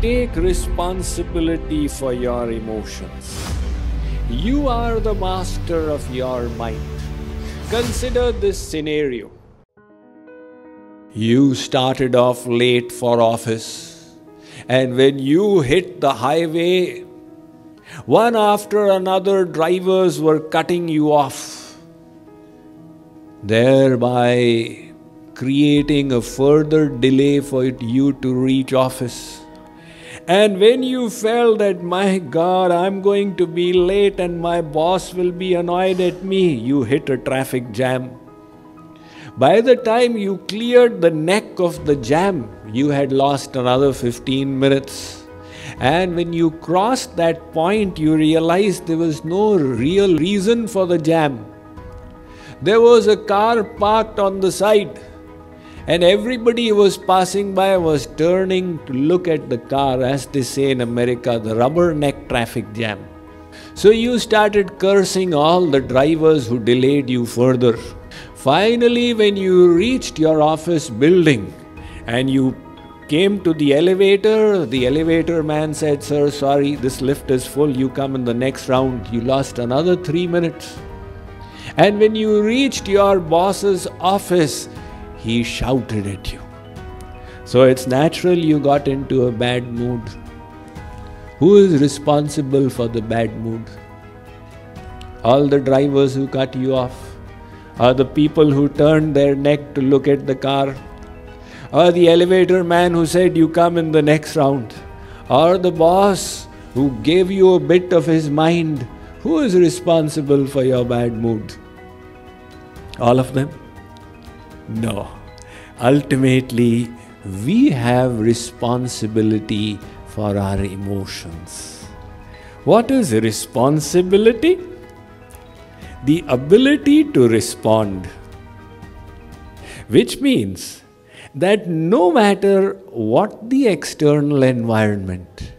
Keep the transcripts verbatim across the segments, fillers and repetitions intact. Take responsibility for your emotions. You are the master of your mind. Consider this scenario. You started off late for office, and when you hit the highway, one after another drivers were cutting you off, thereby creating a further delay for you to reach office. And when you felt that, my God, I'm going to be late and my boss will be annoyed at me, you hit a traffic jam. By the time you cleared the neck of the jam, you had lost another fifteen minutes. And when you crossed that point, you realized there was no real reason for the jam. There was a car parked on the side, and everybody who was passing by was turning to look at the car, as they say in America, the rubberneck traffic jam. So you started cursing all the drivers who delayed you further. Finally, when you reached your office building and you came to the elevator, the elevator man said, "Sir, sorry, this lift is full. You come in the next round." You lost another three minutes. And when you reached your boss's office, he shouted at you. So it's natural you got into a bad mood. Who is responsible for the bad mood? All the drivers who cut you off, or the people who turned their neck to look at the car, or the elevator man who said you come in the next round, or the boss who gave you a bit of his mind? Who is responsible for your bad mood? All of them? No. Ultimately, we have responsibility for our emotions. What is responsibility? The ability to respond, which means that no matter what the external environment,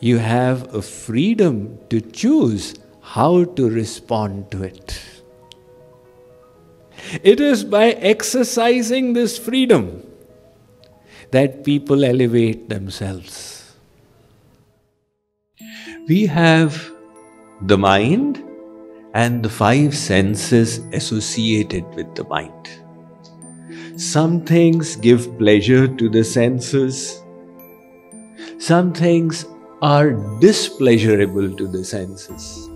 you have a freedom to choose how to respond to it. It is by exercising this freedom that people elevate themselves. We have the mind and the five senses associated with the mind. Some things give pleasure to the senses. Some things are displeasurable to the senses.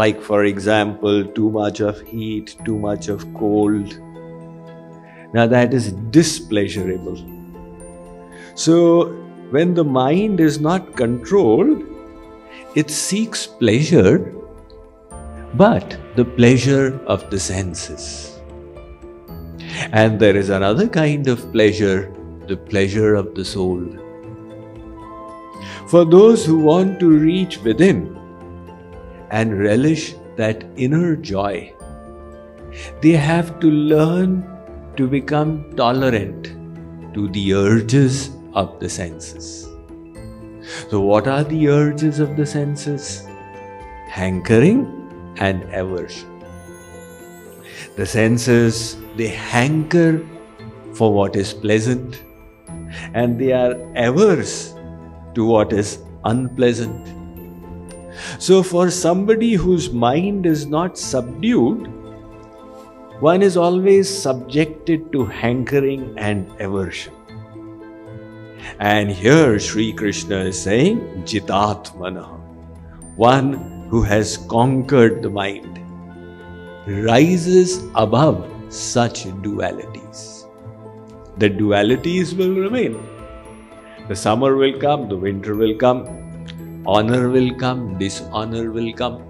Like, for example, too much of heat, too much of cold. Now that is displeasurable. So when the mind is not controlled, it seeks pleasure, but the pleasure of the senses. And there is another kind of pleasure, the pleasure of the soul. For those who want to reach within and relish that inner joy, they have to learn to become tolerant to the urges of the senses. So what are the urges of the senses? Hankering and aversion. The senses, they hanker for what is pleasant, and they are averse to what is unpleasant. So for somebody whose mind is not subdued, one is always subjected to hankering and aversion. And here Shri Krishna is saying, Jitatmana, one who has conquered the mind, rises above such dualities. The dualities will remain. The summer will come, the winter will come, honor will come, dishonor will come.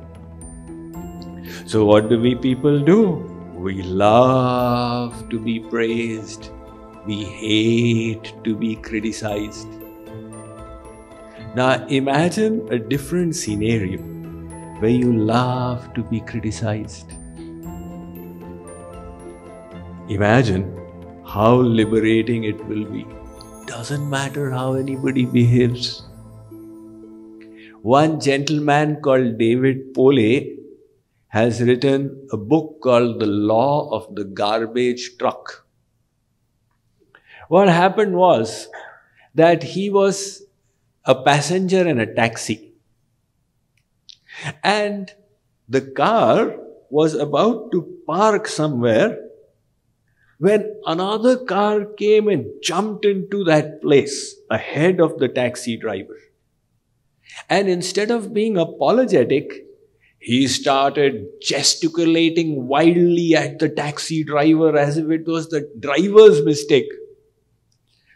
So what do we people do? We love to be praised. We hate to be criticized. Now imagine a different scenario where you love to be criticized. Imagine how liberating it will be. Doesn't matter how anybody behaves. One gentleman called David Pollay has written a book called The Law of the Garbage Truck. What happened was that he was a passenger in a taxi. And the car was about to park somewhere when another car came and jumped into that place ahead of the taxi driver. And instead of being apologetic, he started gesticulating wildly at the taxi driver as if it was the driver's mistake.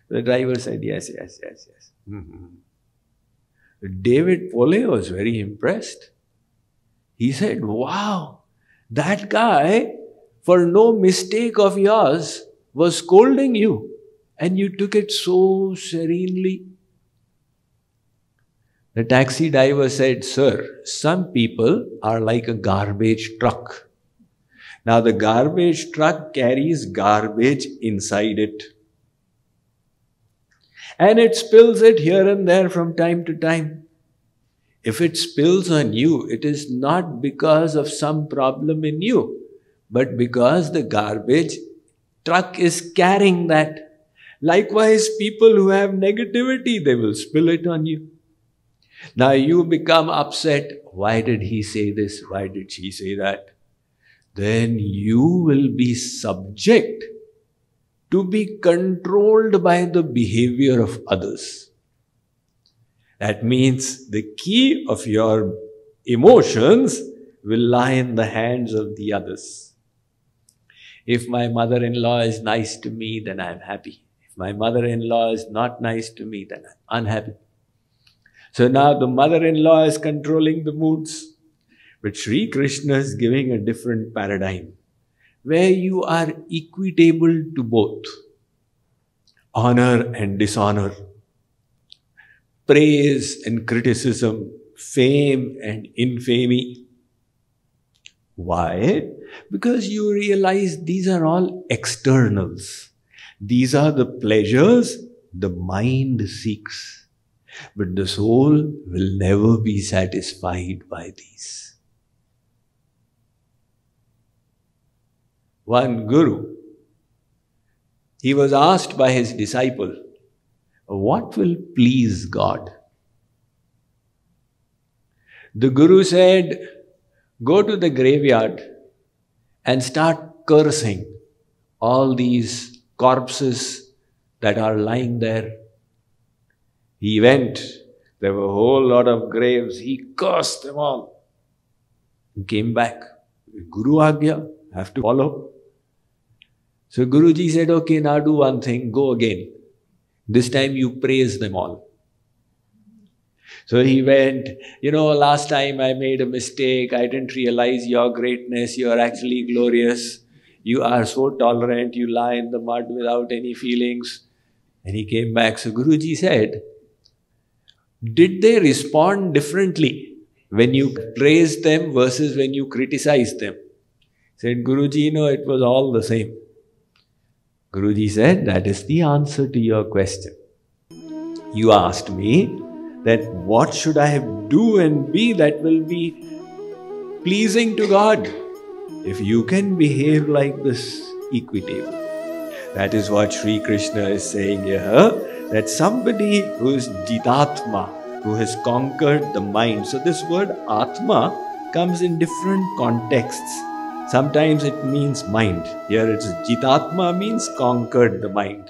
The driver said, yes, yes, yes, yes. Mm-hmm. David Pollay was very impressed. He said, wow, that guy, for no mistake of yours, was scolding you and you took it so serenely. The taxi driver said, sir, some people are like a garbage truck. Now the garbage truck carries garbage inside it. And it spills it here and there from time to time. If it spills on you, it is not because of some problem in you, but because the garbage truck is carrying that. Likewise, people who have negativity, they will spill it on you. Now you become upset. Why did he say this? Why did she say that? Then you will be subject to be controlled by the behavior of others. That means the key of your emotions will lie in the hands of the others. If my mother-in-law is nice to me, then I am happy. If my mother-in-law is not nice to me, then I am unhappy. So now the mother-in-law is controlling the moods. But Shri Krishna is giving a different paradigm where you are equitable to both. Honor and dishonor. Praise and criticism. Fame and infamy. Why? Because you realize these are all externals. These are the pleasures the mind seeks. But the soul will never be satisfied by these. One guru, he was asked by his disciple, what will please God? The guru said, go to the graveyard and start cursing all these corpses that are lying there. He went, there were a whole lot of graves, he cursed them all. He came back, Guru Agya, have to follow. So Guruji said, okay, now do one thing, go again. This time you praise them all. So he went, you know, last time I made a mistake, I didn't realize your greatness, you are actually glorious. You are so tolerant, you lie in the mud without any feelings. And he came back, so Guruji said, did they respond differently when you praised them versus when you criticized them? Said, Guruji, no, it was all the same. Guruji said, that is the answer to your question. You asked me that what should I do and be that will be pleasing to God if you can behave like this equitably. That is what Shri Krishna is saying here, that somebody who is Jitatma, who has conquered the mind. So this word Atma comes in different contexts. Sometimes it means mind. Here it's Jitatma means conquered the mind.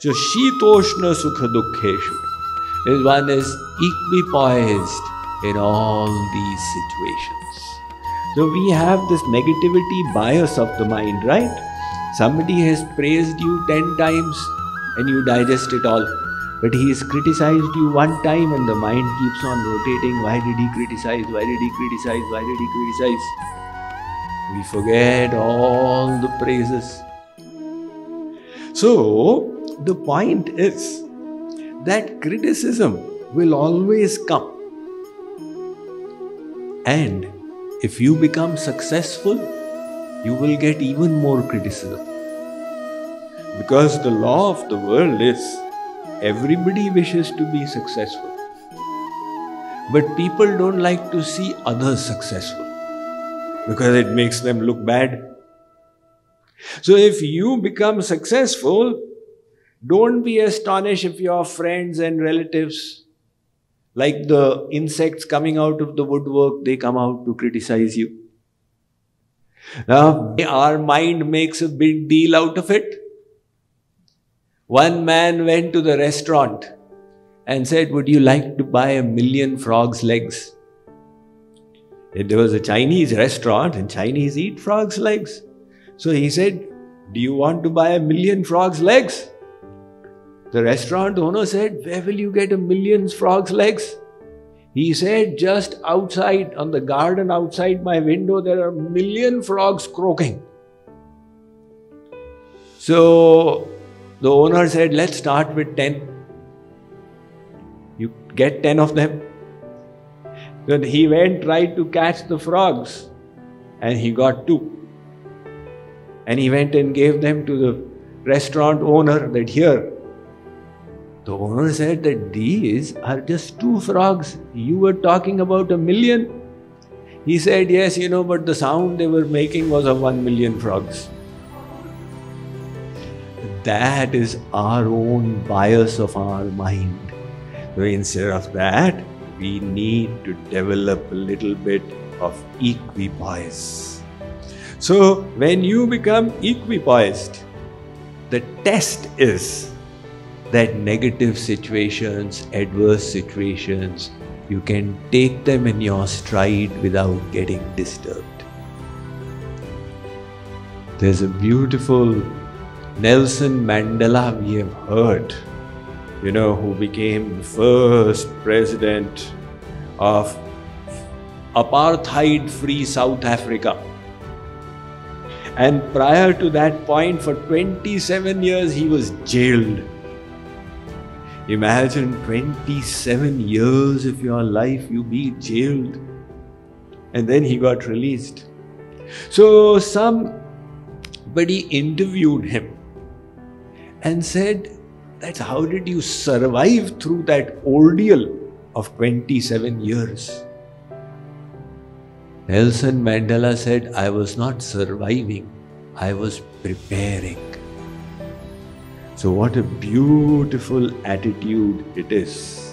So Shitoshna Sukha Dukkheshu is one is equipoised in all these situations. So we have this negativity bias of the mind, right? Somebody has praised you ten times and you digest it all. But he has criticized you one time and the mind keeps on rotating. Why did he criticize? Why did he criticize? Why did he criticize? We forget all the praises. So, the point is that criticism will always come. And if you become successful, you will get even more criticism. Because the law of the world is, everybody wishes to be successful. But people don't like to see others successful. Because it makes them look bad. So if you become successful, Don't be astonished if your friends and relatives, like the insects coming out of the woodwork, they come out to criticize you. Now, our mind makes a big deal out of it. One man went to the restaurant and said, "Would you like to buy a million frogs' legs?" There was a Chinese restaurant and Chinese eat frogs' legs. So he said, "Do you want to buy a million frogs' legs?" The restaurant owner said, "Where will you get a million frogs' legs?" He said, "Just outside, on the garden outside my window, there are a million frogs croaking." So the owner said, "Let's start with ten. You get ten of them." Then he went, tried to catch the frogs, and he got two. And he went and gave them to the restaurant owner that here. The owner said that these are just two frogs. You were talking about a million. He said, "Yes, you know, but the sound they were making was of one million frogs." That is our own bias of our mind. So instead of that, we need to develop a little bit of equipoise. So when you become equipoised, the test is that negative situations, adverse situations, you can take them in your stride without getting disturbed. There's a beautiful Nelson Mandela we have heard, you know, who became the first president of apartheid-free South Africa. And prior to that point, for twenty-seven years, he was jailed. Imagine twenty-seven years of your life you be jailed, and then he got released. So somebody interviewed him and said, "That's how did you survive through that ordeal of twenty-seven years? Nelson Mandela said, "I was not surviving, I was preparing." So what a beautiful attitude it is.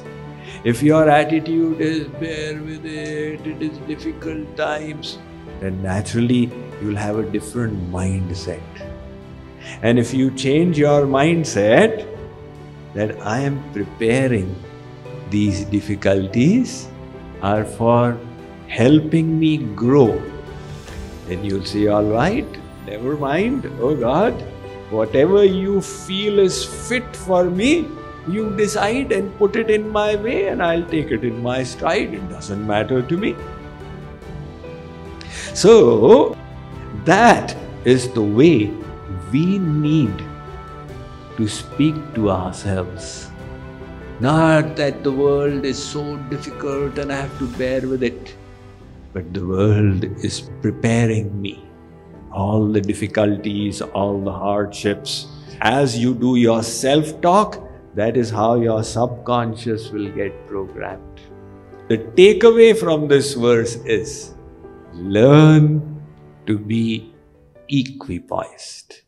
If your attitude is, bear with it, it is difficult times, then naturally you'll have a different mindset. And if you change your mindset, that I am preparing, these difficulties are for helping me grow, then you'll say, all right, never mind, oh God. Whatever you feel is fit for me, you decide and put it in my way and I'll take it in my stride. It doesn't matter to me. So that is the way we need to speak to ourselves. Not that the world is so difficult and I have to bear with it, but the world is preparing me. All the difficulties, all the hardships. As you do your self-talk, that is how your subconscious will get programmed. The takeaway from this verse is, learn to be equipoised.